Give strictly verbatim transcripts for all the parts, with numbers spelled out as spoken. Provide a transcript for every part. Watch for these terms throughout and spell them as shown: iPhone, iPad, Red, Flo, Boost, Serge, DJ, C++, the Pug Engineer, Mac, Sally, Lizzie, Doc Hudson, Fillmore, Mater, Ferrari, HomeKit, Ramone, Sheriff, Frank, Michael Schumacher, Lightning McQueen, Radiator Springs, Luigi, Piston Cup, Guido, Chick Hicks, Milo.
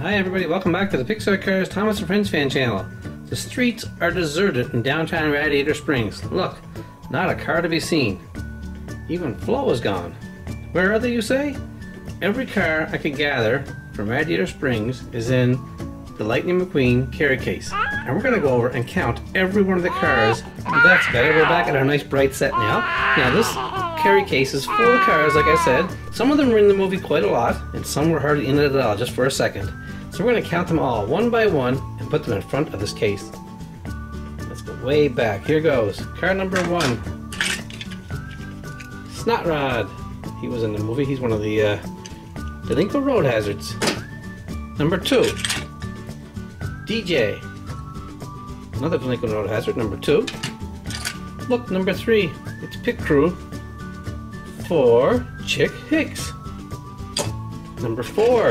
Hi everybody, welcome back to the Pixar Cars Thomas and Friends fan channel. The streets are deserted in downtown Radiator Springs. Look, not a car to be seen. Even Flo is gone. Where are they, you say? Every car I can gather from Radiator Springs is in the Lightning McQueen carry case. And we're going to go over and count every one of the cars. That's better. We're back at our nice bright set now. Now this carry case is full of cars, like I said. Some of them were in the movie quite a lot, and some were hardly in it at all, just for a second. So we're going to count them all one by one and put them in front of this case. Let's go way back. Here goes. Car number one. Snot Rod. He was in the movie. He's one of the, uh, I think, the road hazards. Number two. D J, another delinquent road hazard, number two. Look, number three, it's Pit Crew for Chick Hicks. Number four,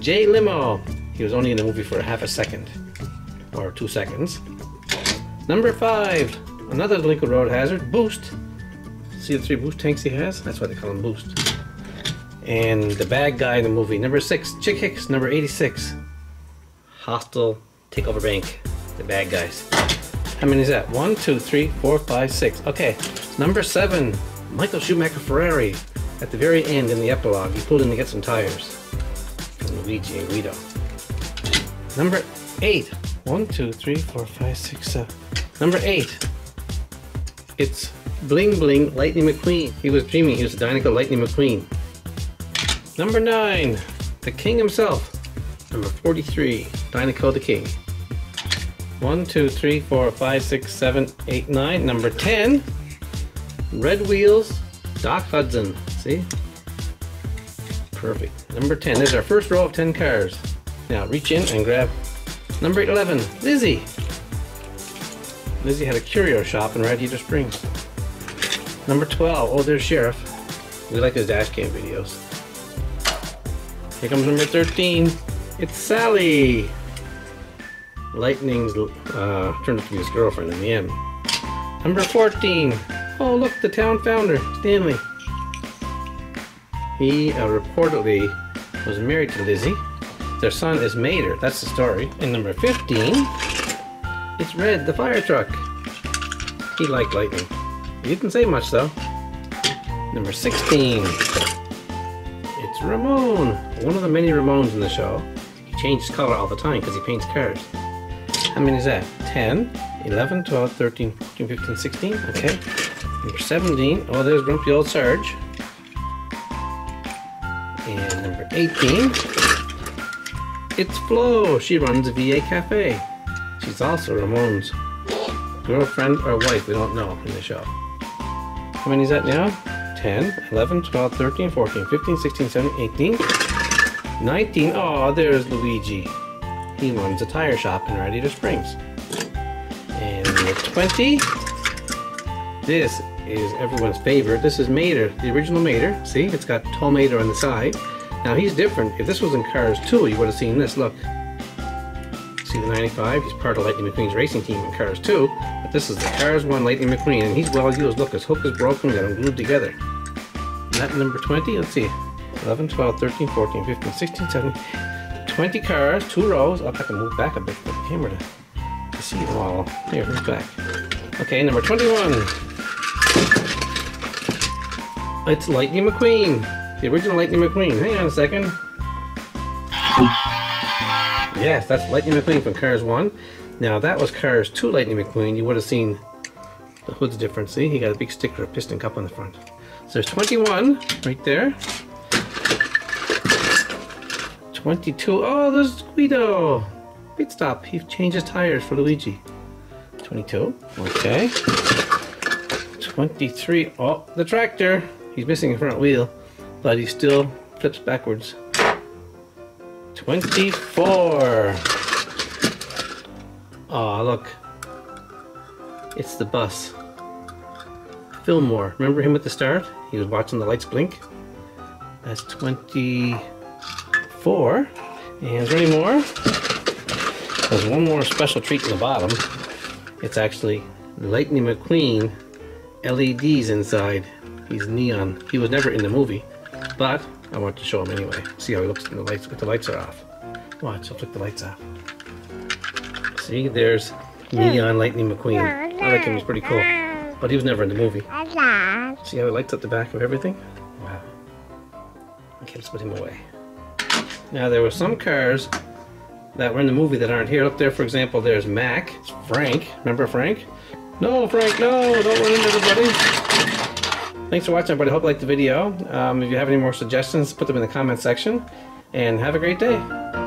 Jay Limo. He was only in the movie for a half a second, or two seconds. Number five, another delinquent road hazard, Boost. See the three Boost tanks he has? That's why they call him Boost. And the bad guy in the movie, number six, Chick Hicks, number eighty-six. Hostile Takeover Bank, the bad guys. How many is that? One, two, three, four, five, six. Okay, number seven, Michael Schumacher Ferrari. At the very end in the epilogue, he pulled in to get some tires. Luigi and Guido. Number eight. One, two, three, four, five, six, seven. Number eight. It's Bling Bling Lightning McQueen. He was dreaming. He was the Dinoco Lightning McQueen. Number nine. The King himself. Number forty-three, Dinoco the King. One, two, three, four, five, six, seven, eight, nine. Number ten, Red Wheels, Doc Hudson. See? Perfect. Number ten. There's our first row of ten cars. Now reach in and grab number eleven, Lizzie. Lizzie had a curio shop in Radiator Springs. Number twelve. Oh, there's Sheriff. We like his dash cam videos. Here comes number thirteen. It's Sally! Lightning's uh, turned out to be his girlfriend in the end. Number fourteen. Oh, look, the town founder, Stanley. He uh, reportedly was married to Lizzie. Their son is Mater. That's the story. And number fifteen. It's Red, the fire truck. He liked lightning. He didn't say much, though. Number sixteen. It's Ramone. One of the many Ramones in the show. Changes color all the time because he paints cars. How many is that? ten, eleven, twelve, thirteen, fourteen, fifteen, sixteen. Okay. Number seventeen. Oh, there's grumpy old Serge. And number eighteen. It's Flo. She runs a V A cafe. She's also Ramone's girlfriend or wife. We don't know in the show. How many is that now? ten, eleven, twelve, thirteen, fourteen, fifteen, sixteen, seventeen, eighteen. nineteen, oh, there's Luigi. He runs a tire shop in Radiator Springs. And twenty, this is everyone's favorite. This is Mater, the original Mater. See, it's got Tomato on the side. Now he's different. If this was in Cars two, you would have seen this, look. See the ninety-five, he's part of Lightning McQueen's racing team in Cars two. But this is the Cars one Lightning McQueen, and he's well used. Look, his hook is broken, got him glued together. And that number twenty, let's see. eleven, twelve, thirteen, fourteen, fifteen, sixteen, seventeen, twenty cars, two rows. I'll have to move back a bit for the camera to, to see them all. Here, move back. Okay, number twenty-one. It's Lightning McQueen. The original Lightning McQueen. Hang on a second. Yes, that's Lightning McQueen from Cars one. Now, that was Cars two Lightning McQueen. You would have seen the hood's difference. See, he got a big sticker of Piston Cup on the front. So there's twenty-one right there. twenty-two, oh, there's Guido. Pit stop, he changes tires for Luigi. twenty-two, okay. twenty-three, oh, the tractor. He's missing a front wheel, but he still flips backwards. twenty-four. Oh, look. It's the bus. Fillmore, remember him at the start? He was watching the lights blink. That's twenty... Four. And is there any more? There's one more special treat in the bottom. It's actually Lightning McQueen L E Ds inside. He's neon. He was never in the movie, but I want to show him anyway. See how he looks when the lights, when the lights are off. Watch, I'll flick the lights off. See, there's Neon Lightning McQueen. I like him, he's pretty cool. But he was never in the movie. See how he lights up the back of everything? Wow. Okay, let's put him away. Now, there were some cars that were in the movie that aren't here. Up there, for example, there's Mac. It's Frank. Remember Frank? No, Frank, no! Don't run into everybody! Thanks for watching, everybody. Hope you liked the video. Um, if you have any more suggestions, put them in the comment section. And have a great day!